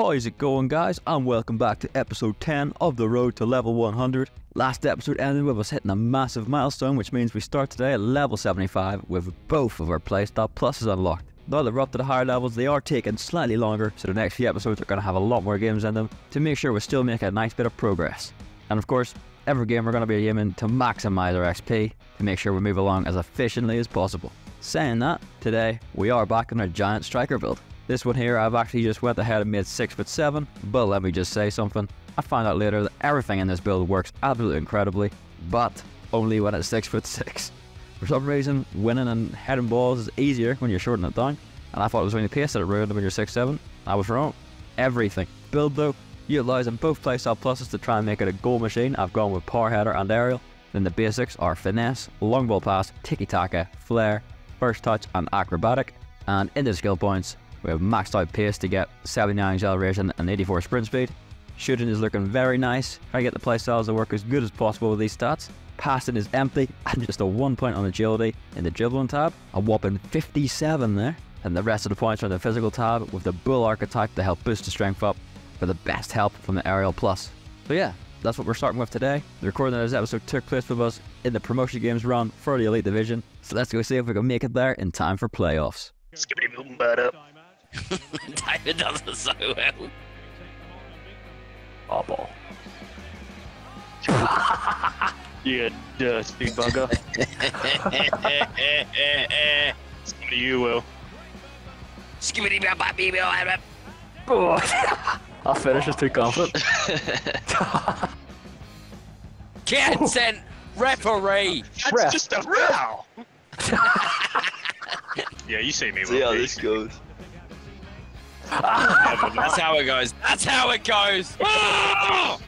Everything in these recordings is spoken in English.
How's it going, guys, and welcome back to episode 10 of the road to level 100. Last episode ended with us hitting a massive milestone, which means we start today at level 75 with both of our playstyle pluses unlocked. Now that we're up to the higher levels, they are taking slightly longer, so the next few episodes are going to have a lot more games in them to make sure we're still making a nice bit of progress. And of course, every game we're going to be aiming to maximize our XP to make sure we move along as efficiently as possible. Saying that, today we are back on our giant striker build. This one here, I've actually just went ahead and made 6'7", but let me just say something. I found out later that everything in this build works absolutely incredibly, but only when it's 6'6". For some reason, winning and heading balls is easier when you're shorting it down, and I thought it was only pace that it ruined when you're 6'7". I was wrong. Everything. Build though, utilising both playstyle pluses to try and make it a goal machine, I've gone with power header and aerial. Then the basics are finesse, long ball pass, tiki-taka, flare, first touch and acrobatic, and in the skill points, we have maxed out pace to get 79 acceleration and 84 sprint speed. Shooting is looking very nice. Try to get the playstyles to work as good as possible with these stats. Passing is empty and just a 1 point on agility in the dribbling tab. A whopping 57 there. And the rest of the points are in the physical tab with the bull archetype to help boost the strength up for the best help from the aerial plus. So yeah, that's what we're starting with today. The recording of this episode took place with us in the promotion games run for the Elite Division. So let's go see if we can make it there in time for playoffs. David does it so well. Oh, ball. You dirty bugger. Skibbity you will. Skibbity baby. I'll finish, is too confident. Consent referee! That's ref. Just a row! Yeah, you see me. See how this goes. That's how it goes. That's how it goes. What?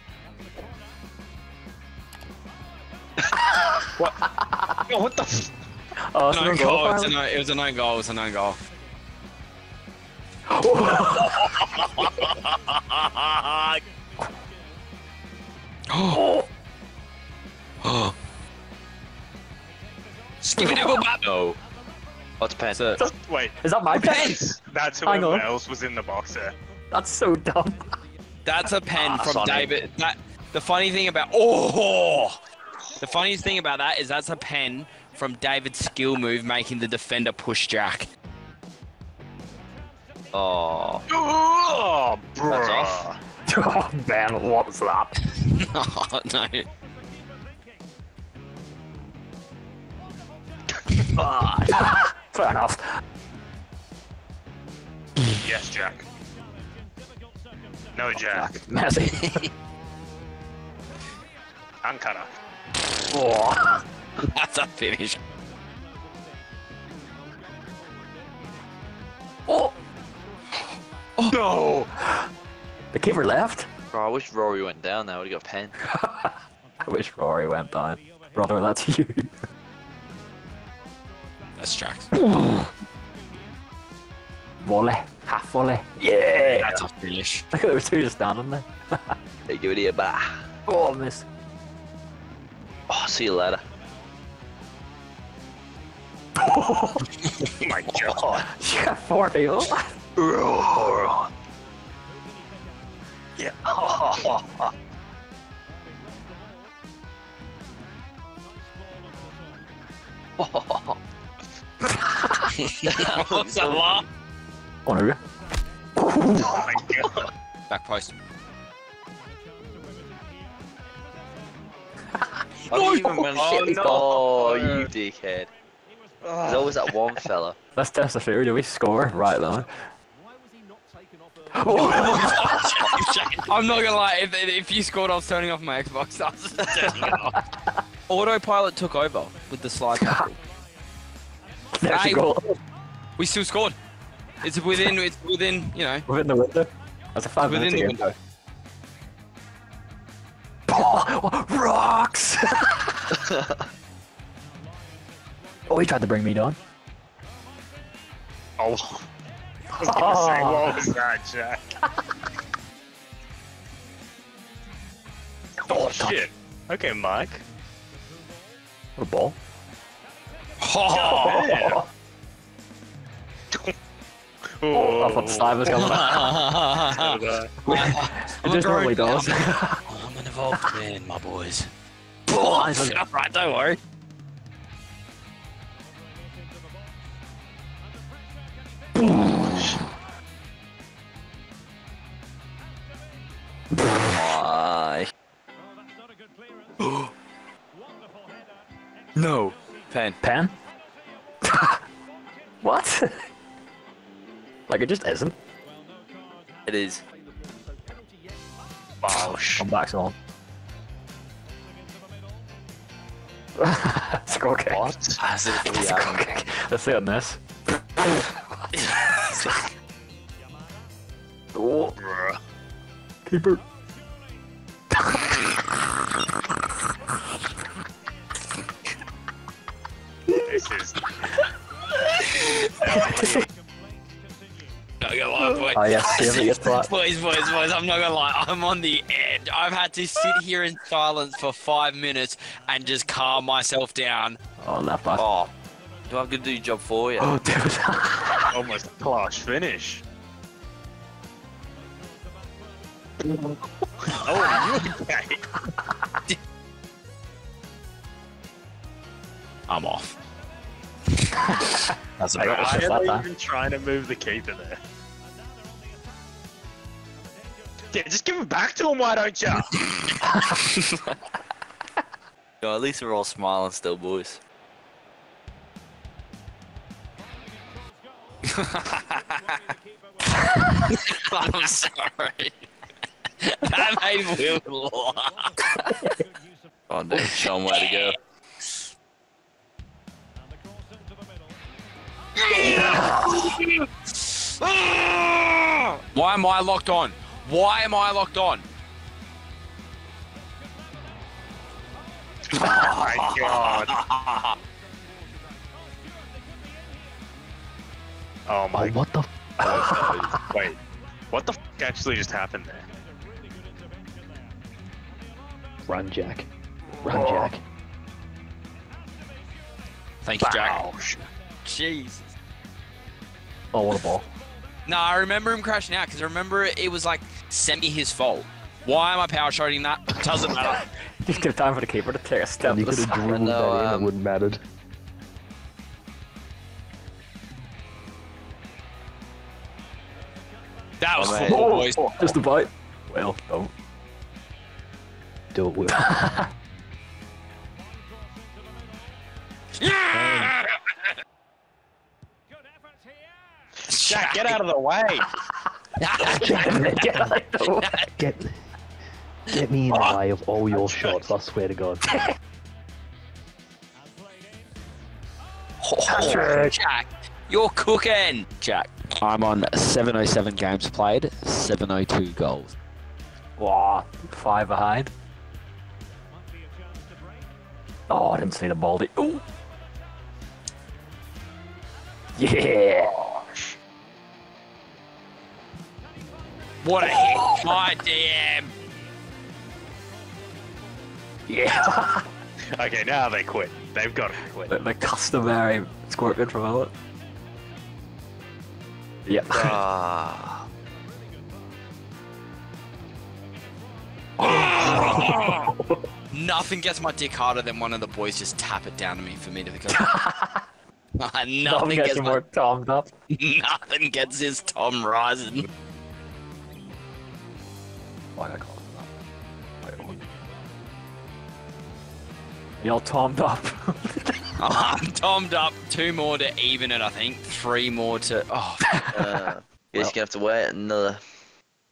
Yo, what the? F oh, it's no goal. Goal. It was a no goal. It was a no goal. Oh. Oh. Skipping double bat. No. What's pen? Wait. Is that my pen? That's whoever else was in the box there. That's so dumb. That's a pen from David. That, the funny thing about the funniest thing about that is that's a pen from David's skill move making the defender push Jack. Oh. Oh, bro. That's off. Oh, man, what was that? Oh, no. Oh, fair enough. Yes, Jack. No, oh, Jack. Messi. Ankara. Oh. That's a finish. Oh. Oh. No. The keeper left. Bro, I wish Rory went down. That would have got a pen. I wish Rory went down. Brother, that's you. That's Jack's. Volley. Half volley. Yeah! That's a finish. Look at those two just standing there. Hey, give it here, bah. Oh, I missed. Oh, see you later. Oh my god. You got 40 up. Yeah. Oh. Oh. What's a lot? Oh, no. Oh my god. Back post. No! No. Oh, you dickhead. There's always that one fella. Let's test the theory. Do we score? Right, then. I'm not gonna lie, if you scored, I was turning off my Xbox. I was turning it off. Autopilot took over with the slide. Hey, we still scored. It's within, you know. Within the window. That's a 5 minute window. Oh, rocks! Oh, he tried to bring me down. Oh. I was gonna say, what was that, Jack? Oh, shit. Okay, Mike. What a ball. Oh, Oh, I thought the sniper's coming back. It just normally does. I'm an evolved man, my boys. Alright, don't worry. Why? No. Pen. Pen? What? Like, it just isn't. It is. Wow, I'm back on. Score kick. What? That's a score kick. Let's see on this. Oh, keeper. This is. Not gonna lie, boys. Oh, yes, boys, I'm not gonna lie, I'm on the edge. I've had to sit here in silence for 5 minutes and just calm myself down. Oh, that bad. Oh, do I have to do your job for you? Oh, dude. Almost clash finish. Oh, you okay? I'm off. That's a I am even trying to move the keeper there. Yeah, just give it back to him, why don't you? Yo, at least we're all smiling still, boys. I'm sorry. That made Will laugh. Oh, dude, show him where to go. Why am I locked on? Why am I locked on? Oh my god. Oh my god. What the f? Wait. What the f actually just happened there? Run, Jack. Run, oh. Jack. Thank you, Jack. Jesus. Oh, what a ball. No, I remember him crashing out because I remember it was like semi his fault. Why am I power shotting that? Doesn't matter. You could have time for the keeper to take a step. You could have dribbled that in, it wouldn't mattered. That was cool, boys. Oh, just a bite. Well, don't. Do it, Will. Yeah! Jack, get out of the way! Get me in the way of all your shots, I swear to God. Oh, Jack, you're cooking! Jack, I'm on 707 games played, 702 goals. Wow, 5 behind. Oh, I didn't see the baldy. Ooh! Yeah! What a hit! My DM! Yeah! Okay, now they quit. They've got to quit. The customary scorpion from Elite. Yep. Oh. Nothing gets my dick harder than one of the boys just tap it down to me for me to become. Nothing gets more tommed up. Nothing gets his tom rising. Why did I call it that? You're all tommed up. I'm tommed up. 2 more to even it, I think. 3 more to. Oh. You're just gonna have to wait another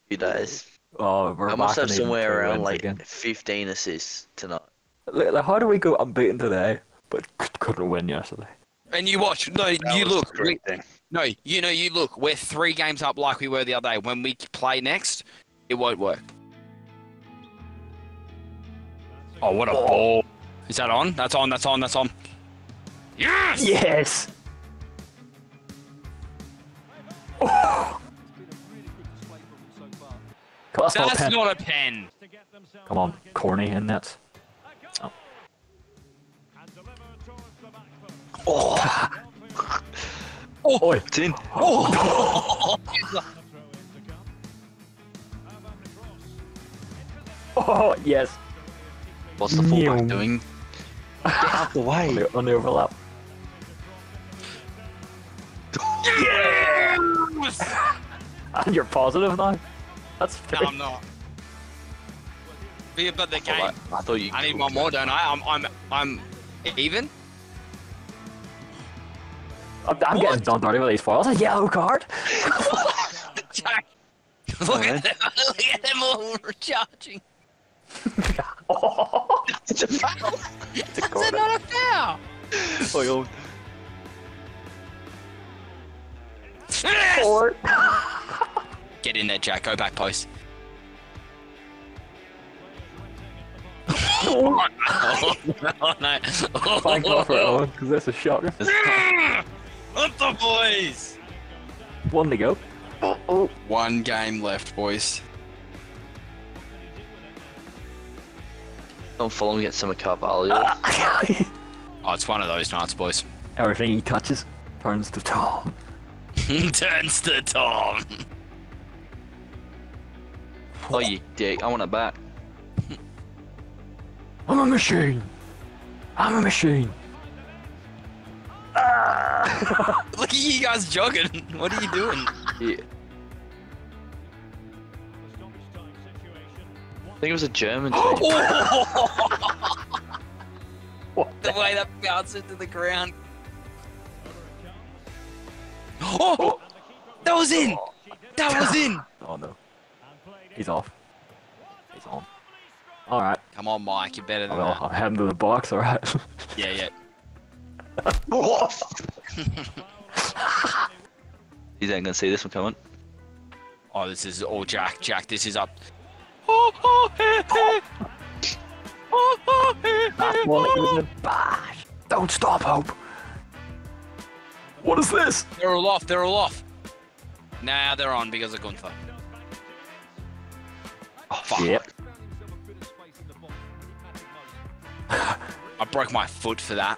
few days. Oh, I must have somewhere around like again. 15 assists tonight. Like, how do we go unbeaten today, but couldn't win yesterday? And you watch, no, that you look. No, you know, you look. We're 3 games up like we were the other day. When we play next, it won't work. Oh, what a ball! Is that on? That's on. That's on. That's on. Yes. Yes. Oh. That's not a pen. Come on, corny, and that's. Oh. Oh. Oh, it's in. Oh! Oh, yes. What's the fullback doing? Get out the way. On the overlap. Yes! And you're positive now? That's fair. No, I'm not. Be about the game. I thought you. I need one more, don't I? I'm even. I'm getting done dirty with these foils. A yellow card. Look at them! Look at them all recharging. Oh, it's a foul. It's a corner. Is it not a foul? Oh, you're... Get in there, Jack. Go back post. Oh, oh, oh no! Thank God for Owen, because that's a shocker. What the boys? One to go. Oh, oh. One game left, boys. Don't follow me at some Carvalho. Oh, it's one of those nights, boys. Everything he touches turns to Tom. Turns to Tom. Oh, you dick! I want it back. I'm a machine! I'm a machine! Ah. Look at you guys jogging! What are you doing? Yeah. I think it was a German team. The way that bounced into the ground. Oh! That was in! That was in! Oh no. He's off. He's on. Alright. Come on, Mike, you're better than that. I'll head him to the box, alright? Yeah, yeah. He's ain't gonna see this one coming. Oh, this is all Jack. Jack, this is up. Oh, oh, hey, hey. Oh, oh, hey, hey. That one is a bash. Don't stop, Hope. What is this? They're all off, they're all off. Nah, they're on because of Gunther. Oh, fuck. Yep. I broke my foot for that.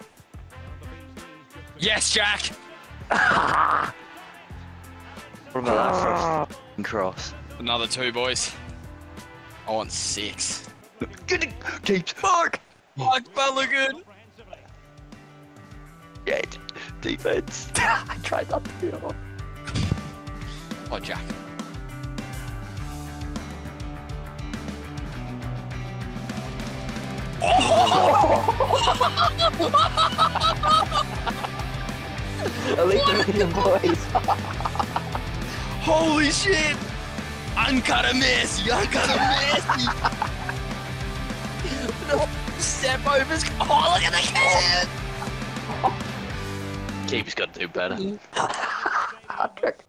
Yes, Jack! What about that first cross? Another two, boys. I want 6. Get it! Keep Mark! Mark Balogun! Yeah, defense. I tried not to do it. Oh, Jack. Elite Division boys. Holy shit! Ankara Messi! Ankara Messi! No, step overs. Oh, look at the kid! Keeper's got to do better. Hat trick.